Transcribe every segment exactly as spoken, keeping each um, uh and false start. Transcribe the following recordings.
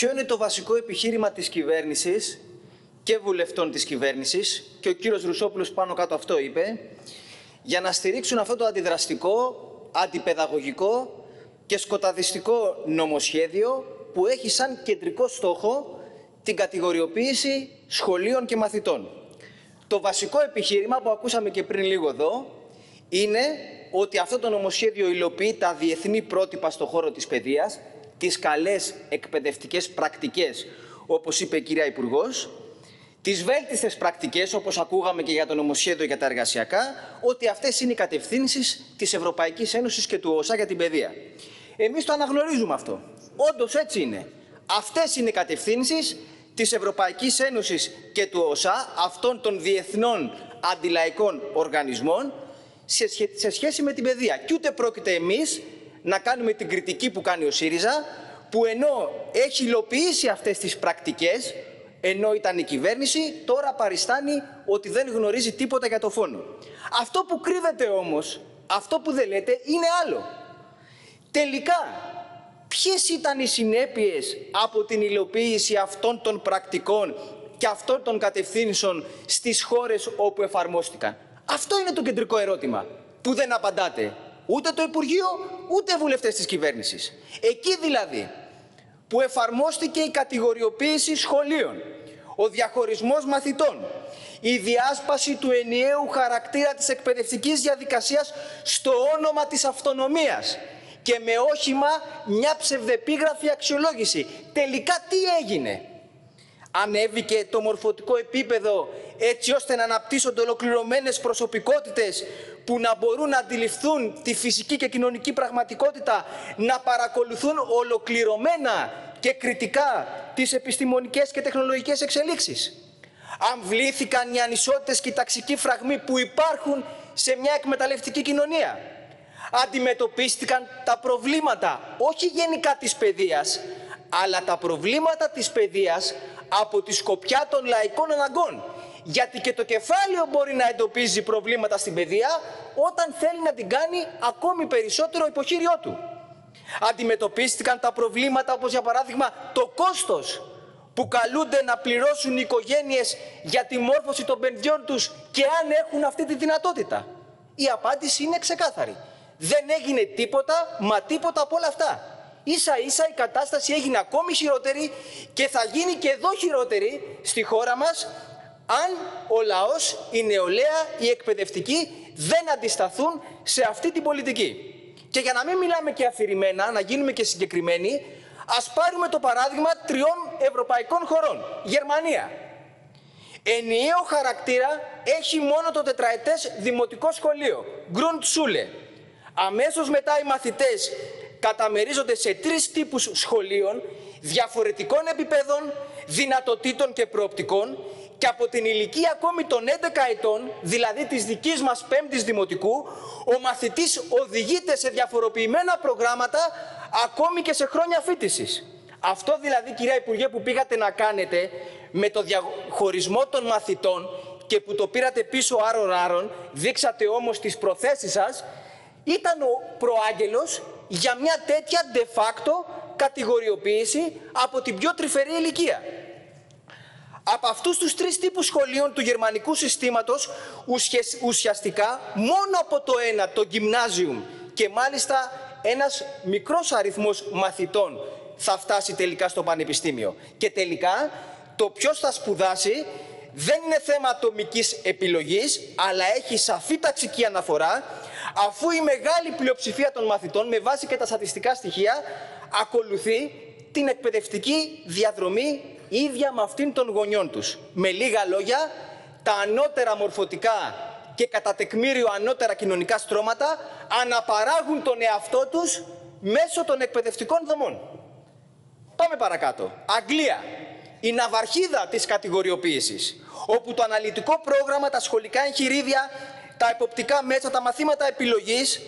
ποιο είναι το βασικό επιχείρημα της κυβέρνησης και βουλευτών της κυβέρνησης, και ο κύριος Ρουσόπουλος πάνω κάτω αυτό είπε, για να στηρίξουν αυτό το αντιδραστικό, αντιπαιδαγωγικό και σκοταδιστικό νομοσχέδιο που έχει σαν κεντρικό στόχο την κατηγοριοποίηση σχολείων και μαθητών. Το βασικό επιχείρημα που ακούσαμε και πριν λίγο εδώ είναι ότι αυτό το νομοσχέδιο υλοποιεί τα διεθνή πρότυπα στον χώρο της παιδείας, τις καλές εκπαιδευτικές πρακτικές, όπως είπε η κυρία Υπουργός, τις βέλτιστες πρακτικές, όπως ακούγαμε και για το νομοσχέδιο για τα εργασιακά, ότι αυτές είναι οι κατευθύνσεις της Ευρωπαϊκής Ένωσης και του ΟΟΣΑ για την παιδεία. Εμείς το αναγνωρίζουμε αυτό. Όντως έτσι είναι. Αυτές είναι οι κατευθύνσεις της Ευρωπαϊκής Ένωσης και του ΟΟΣΑ, αυτών των διεθνών αντιλαϊκών οργανισμών, σε σχέση με την παιδεία. Και ούτε πρόκειται εμείς να κάνουμε την κριτική που κάνει ο ΣΥΡΙΖΑ, που ενώ έχει υλοποιήσει αυτές τις πρακτικές, ενώ ήταν η κυβέρνηση, τώρα παριστάνει ότι δεν γνωρίζει τίποτα για το φόνο. Αυτό που κρύβεται όμως, αυτό που δεν λέτε, είναι άλλο. Τελικά, ποιες ήταν οι συνέπειες από την υλοποίηση αυτών των πρακτικών και αυτών των κατευθύνσεων στις χώρες όπου εφαρμόστηκαν? Αυτό είναι το κεντρικό ερώτημα που δεν απαντάτε ούτε το Υπουργείο, ούτε βουλευτές της κυβέρνησης. Εκεί δηλαδή που εφαρμόστηκε η κατηγοριοποίηση σχολείων, ο διαχωρισμός μαθητών, η διάσπαση του ενιαίου χαρακτήρα της εκπαιδευτικής διαδικασίας στο όνομα της αυτονομίας και με όχημα μια ψευδεπίγραφη αξιολόγηση. Τελικά τι έγινε? Ανέβηκε το μορφωτικό επίπεδο έτσι ώστε να αναπτύσσονται ολοκληρωμένες προσωπικότητες που να μπορούν να αντιληφθούν τη φυσική και κοινωνική πραγματικότητα, να παρακολουθούν ολοκληρωμένα και κριτικά τις επιστημονικές και τεχνολογικές εξελίξεις? Αμβλήθηκαν οι ανισότητες και οι ταξικοί φραγμοί που υπάρχουν σε μια εκμεταλλευτική κοινωνία? Αντιμετωπίστηκαν τα προβλήματα, όχι γενικά της παιδείας, αλλά τα προβλήματα της παιδείας από τη σκοπιά των λαϊκών αναγκών. Γιατί και το κεφάλαιο μπορεί να εντοπίζει προβλήματα στην παιδεία όταν θέλει να την κάνει ακόμη περισσότερο υποχείριό του. Αντιμετωπίστηκαν τα προβλήματα όπως για παράδειγμα το κόστος που καλούνται να πληρώσουν οι οικογένειες για τη μόρφωση των παιδιών τους και αν έχουν αυτή τη δυνατότητα. Η απάντηση είναι ξεκάθαρη. Δεν έγινε τίποτα, μα τίποτα από όλα αυτά. Ίσα ίσα η κατάσταση έγινε ακόμη χειρότερη και θα γίνει και εδώ χειρότερη στη χώρα μας αν ο λαός, η νεολαία, οι εκπαιδευτικοί δεν αντισταθούν σε αυτή την πολιτική. Και για να μην μιλάμε και αφηρημένα, να γίνουμε και συγκεκριμένοι, ας πάρουμε το παράδειγμα τριών ευρωπαϊκών χωρών. Γερμανία. Ενιαίο χαρακτήρα έχει μόνο το τετραετές δημοτικό σχολείο, Grundschule. Αμέσως μετά οι μαθητές καταμερίζονται σε τρεις τύπους σχολείων, διαφορετικών επιπέδων, δυνατοτήτων και προοπτικών, και από την ηλικία ακόμη των έντεκα ετών, δηλαδή της δικής μας πέμπτης δημοτικού, ο μαθητής οδηγείται σε διαφοροποιημένα προγράμματα ακόμη και σε χρόνια φοίτησης. Αυτό δηλαδή, κυρία Υπουργέ, που πήγατε να κάνετε με το διαχωρισμό των μαθητών και που το πήρατε πίσω άρων-άρων, δείξατε όμως τις προθέσεις σας, ήταν ο προάγγελος για μια τέτοια de facto κατηγοριοποίηση από την πιο τρυφερή ηλικία. Από αυτούς τους τρεις τύπους σχολείων του γερμανικού συστήματος, ουσιαστικά μόνο από το ένα, το γυμνάζιουμ, και μάλιστα ένας μικρός αριθμός μαθητών θα φτάσει τελικά στο πανεπιστήμιο. Και τελικά το ποιος θα σπουδάσει δεν είναι θέμα ατομικής επιλογής, αλλά έχει σαφή ταξική αναφορά, αφού η μεγάλη πλειοψηφία των μαθητών, με βάση και τα στατιστικά στοιχεία, ακολουθεί την εκπαιδευτική διαδρομή ίδια με αυτήν των γονιών τους. Με λίγα λόγια, τα ανώτερα μορφωτικά και κατά τεκμήριο ανώτερα κοινωνικά στρώματα αναπαράγουν τον εαυτό τους μέσω των εκπαιδευτικών δομών. Πάμε παρακάτω. Αγγλία. Η ναυαρχίδα της κατηγοριοποίησης, όπου το αναλυτικό πρόγραμμα, τα σχολικά εγχειρίδια, τα εποπτικά μέσα, τα μαθήματα επιλογής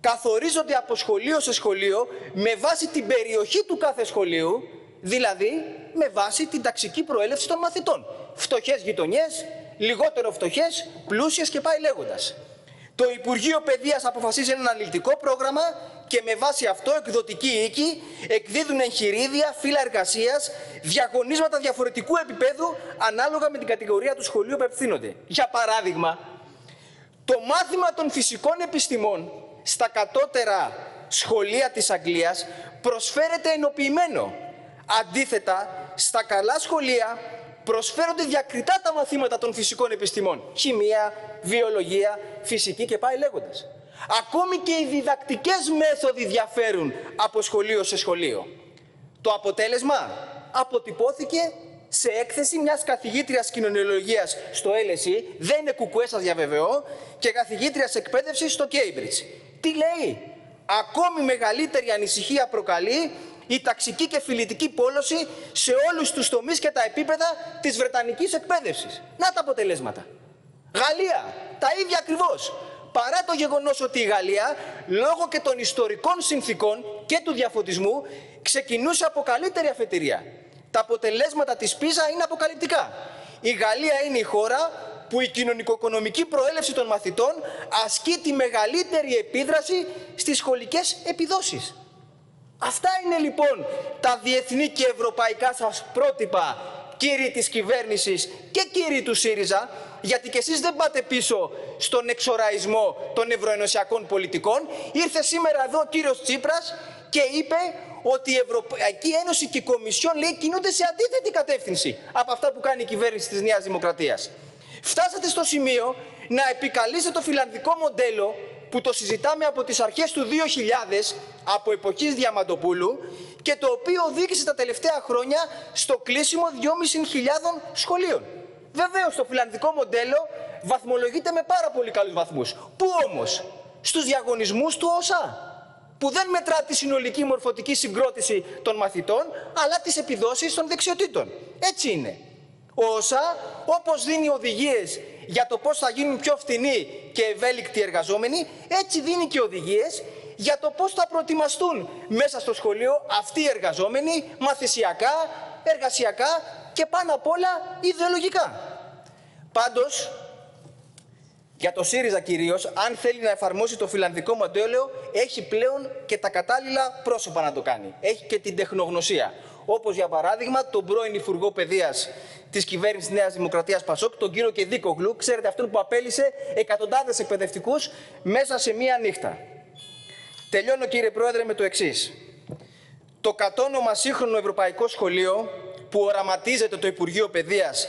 καθορίζονται από σχολείο σε σχολείο με βάση την περιοχή του κάθε σχολείου, δηλαδή με βάση την ταξική προέλευση των μαθητών. Φτωχές γειτονιές, λιγότερο φτωχές, πλούσιες και πάει λέγοντας. Το Υπουργείο Παιδείας αποφασίζει ένα αναλυτικό πρόγραμμα και με βάση αυτό εκδοτικοί οίκοι εκδίδουν εγχειρίδια, φύλλα εργασίας, διαγωνίσματα διαφορετικού επίπεδου ανάλογα με την κατηγορία του σχολείου που απευθύνονται. Για παράδειγμα, το μάθημα των φυσικών επιστημών στα κατώτερα σχολεία της Αγγλίας προσφέρεται ενοποιημένο. Αντίθετα, στα καλά σχολεία προσφέρονται διακριτά τα μαθήματα των φυσικών επιστημών. Χημεία, βιολογία, φυσική και πάει λέγοντας. Ακόμη και οι διδακτικές μέθοδοι διαφέρουν από σχολείο σε σχολείο. Το αποτέλεσμα αποτυπώθηκε σε έκθεση μιας καθηγήτριας κοινωνιολογίας στο Ελ Ες Ι, δεν είναι κουκουέ σας διαβεβαιώ, και καθηγήτριας εκπαίδευσης στο Κέμπριτζ. Τι λέει? Ακόμη μεγαλύτερη ανησυχία προκαλεί η ταξική και φιλητική πόλωση σε όλους τους τομείς και τα επίπεδα της βρετανικής εκπαίδευσης. Να τα αποτελέσματα. Γαλλία, τα ίδια ακριβώς. Παρά το γεγονός ότι η Γαλλία, λόγω και των ιστορικών συνθήκων και του διαφωτισμού, ξεκινούσε από καλύτερη αφετηρία. Τα αποτελέσματα της ΠΗΖΑ είναι αποκαλυπτικά. Η Γαλλία είναι η χώρα που η κοινωνικο-οικονομική προέλευση των μαθητών ασκεί τη μεγαλύτερη επίδραση στις σχολικές επιδόσεις. Αυτά είναι λοιπόν τα διεθνή και ευρωπαϊκά σας πρότυπα, κύριοι της κυβέρνησης και κύριοι του ΣΥΡΙΖΑ, γιατί κι εσείς δεν πάτε πίσω στον εξοραϊσμό των ευρωενωσιακών πολιτικών. Ήρθε σήμερα εδώ ο κύριος Τσίπρας και είπε ότι η Ευρωπαϊκή Ένωση και η Κομισιόν, λέει, κινούνται σε αντίθετη κατεύθυνση από αυτά που κάνει η κυβέρνηση της Νέας Δημοκρατίας. Φτάσατε στο σημείο να επικαλείστε το φιλανδικό μοντέλο που το συζητάμε από τις αρχές του δύο χιλιάδες, από εποχής Διαματοπούλου, και το οποίο οδήγησε τα τελευταία χρόνια στο κλείσιμο δυόμισι χιλιάδων σχολείων. Βεβαίως, το φιλανδικό μοντέλο βαθμολογείται με πάρα πολύ καλούς βαθμούς. Πού όμως? Στους διαγωνισμούς του ΟΟΣΑ, που δεν μετρά τη συνολική μορφωτική συγκρότηση των μαθητών, αλλά τις επιδόσεις των δεξιοτήτων. Έτσι είναι. Ο ΟΣΑ, όπως δίνει οδηγίες για το πώς θα γίνουν πιο φθηνοί και ευέλικτοι εργαζόμενοι, έτσι δίνει και οδηγίες για το πώς θα προετοιμαστούν μέσα στο σχολείο αυτοί οι εργαζόμενοι, μαθησιακά, εργασιακά και πάνω απ' όλα ιδεολογικά. Πάντως, για το ΣΥΡΙΖΑ κυρίως, αν θέλει να εφαρμόσει το φιλανδικό μοντέλο, έχει πλέον και τα κατάλληλα πρόσωπα να το κάνει. Έχει και την τεχνογνωσία. Όπως για παράδειγμα τον πρώην Υπουργό Παιδείας της κυβέρνησης Νέας Δημοκρατίας Πασόκ, τον κύριο Κεδίκογλου, ξέρετε αυτόν που απέλυσε εκατοντάδες εκπαιδευτικούς μέσα σε μία νύχτα. Τελειώνω, κύριε Πρόεδρε, με το εξής. Το κατόνομα σύγχρονο ευρωπαϊκό σχολείο που οραματίζεται το Υπουργείο Παιδείας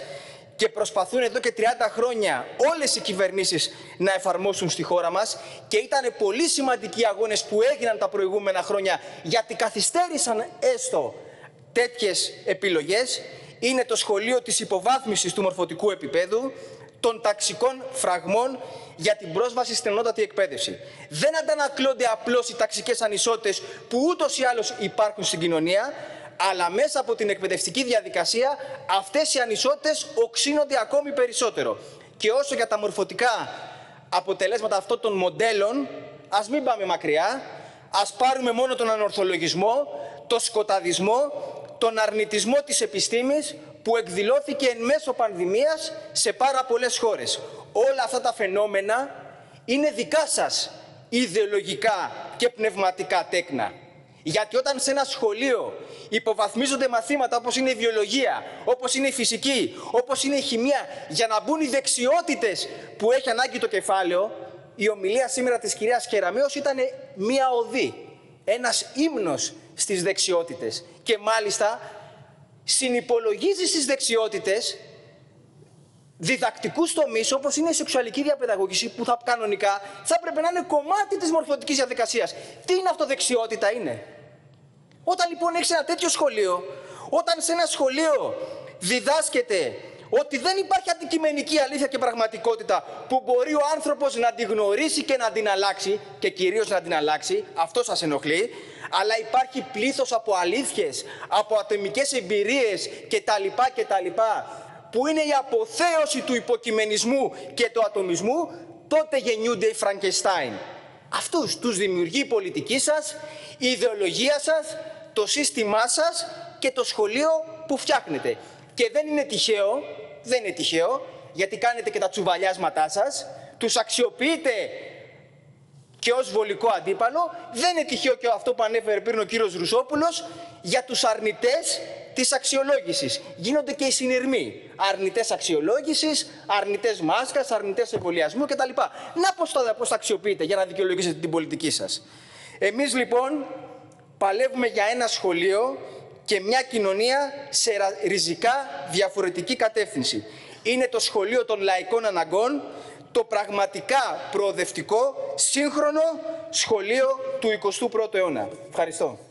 και προσπαθούν εδώ και τριάντα χρόνια όλες οι κυβερνήσεις να εφαρμόσουν στη χώρα μας, και ήταν πολύ σημαντικοί αγώνες που έγιναν τα προηγούμενα χρόνια γιατί καθυστέρησαν έστω τέτοιες επιλογές, είναι το σχολείο της υποβάθμισης του μορφωτικού επίπεδου, των ταξικών φραγμών για την πρόσβαση στην ανώτατη εκπαίδευση. Δεν αντανακλώνται απλώς οι ταξικές ανισότητες που ούτως ή άλλως υπάρχουν στην κοινωνία, αλλά μέσα από την εκπαιδευτική διαδικασία αυτές οι ανισότητες οξύνονται ακόμη περισσότερο. Και όσο για τα μορφωτικά αποτελέσματα αυτών των μοντέλων, ας μην πάμε μακριά, ας πάρουμε μόνο τον ανορθολογισμό, τον σκοταδισμό, τον αρνητισμό της επιστήμης που εκδηλώθηκε εν μέσω πανδημίας σε πάρα πολλές χώρες. Όλα αυτά τα φαινόμενα είναι δικά σας ιδεολογικά και πνευματικά τέκνα. Γιατί όταν σε ένα σχολείο υποβαθμίζονται μαθήματα όπως είναι η βιολογία, όπως είναι η φυσική, όπως είναι η χημεία, για να μπουν οι δεξιότητες που έχει ανάγκη το κεφάλαιο, η ομιλία σήμερα της κυρίας Κεραμίως ήταν μία οδή, ένας ύμνος στις δεξιότητες. Και μάλιστα συνυπολογίζει στις δεξιότητες διδακτικούς τομείς όπως είναι η σεξουαλική διαπαιδαγώγηση, που θα κανονικά θα πρέπει να είναι κομμάτι της μορφωτικής διαδικασίας. Τι είναι αυτό, δεξιότητα είναι? Όταν λοιπόν έχεις ένα τέτοιο σχολείο, όταν σε ένα σχολείο διδάσκεται ότι δεν υπάρχει αντικειμενική αλήθεια και πραγματικότητα που μπορεί ο άνθρωπος να την γνωρίσει και να την αλλάξει, και κυρίως να την αλλάξει, αυτό σας ενοχλεί, αλλά υπάρχει πλήθος από αλήθειες, από ατομικές εμπειρίες κτλ. Που είναι η αποθέωση του υποκειμενισμού και του ατομισμού, τότε γεννιούνται οι Φραγκεστάιν. Αυτούς τους δημιουργεί η πολιτική σας, η ιδεολογία σας, το σύστημά σας και το σχολείο που φτιάχνετε. Και δεν είναι τυχαίο, δεν είναι τυχαίο, γιατί κάνετε και τα τσουβαλιάσματά σας, τους αξιοποιείτε και ως βολικό αντίπαλο. Δεν είναι τυχαίο και αυτό που ανέφερε πριν ο κύριος Ρουσόπουλος για τους αρνητές της αξιολόγησης. Γίνονται και οι συνειρμοί. Αρνητές αξιολόγησης, αρνητές μάσκας, αρνητές εμβολιασμού κτλ. Να πώς τα, πώς τα αξιοποιείτε για να δικαιολογήσετε την πολιτική σας. Εμείς λοιπόν παλεύουμε για ένα σχολείο και μια κοινωνία σε ριζικά διαφορετική κατεύθυνση. Είναι το σχολείο των λαϊκών αναγκών, το πραγματικά προοδευτικό, σύγχρονο σχολείο του εικοστού πρώτου αιώνα. Ευχαριστώ.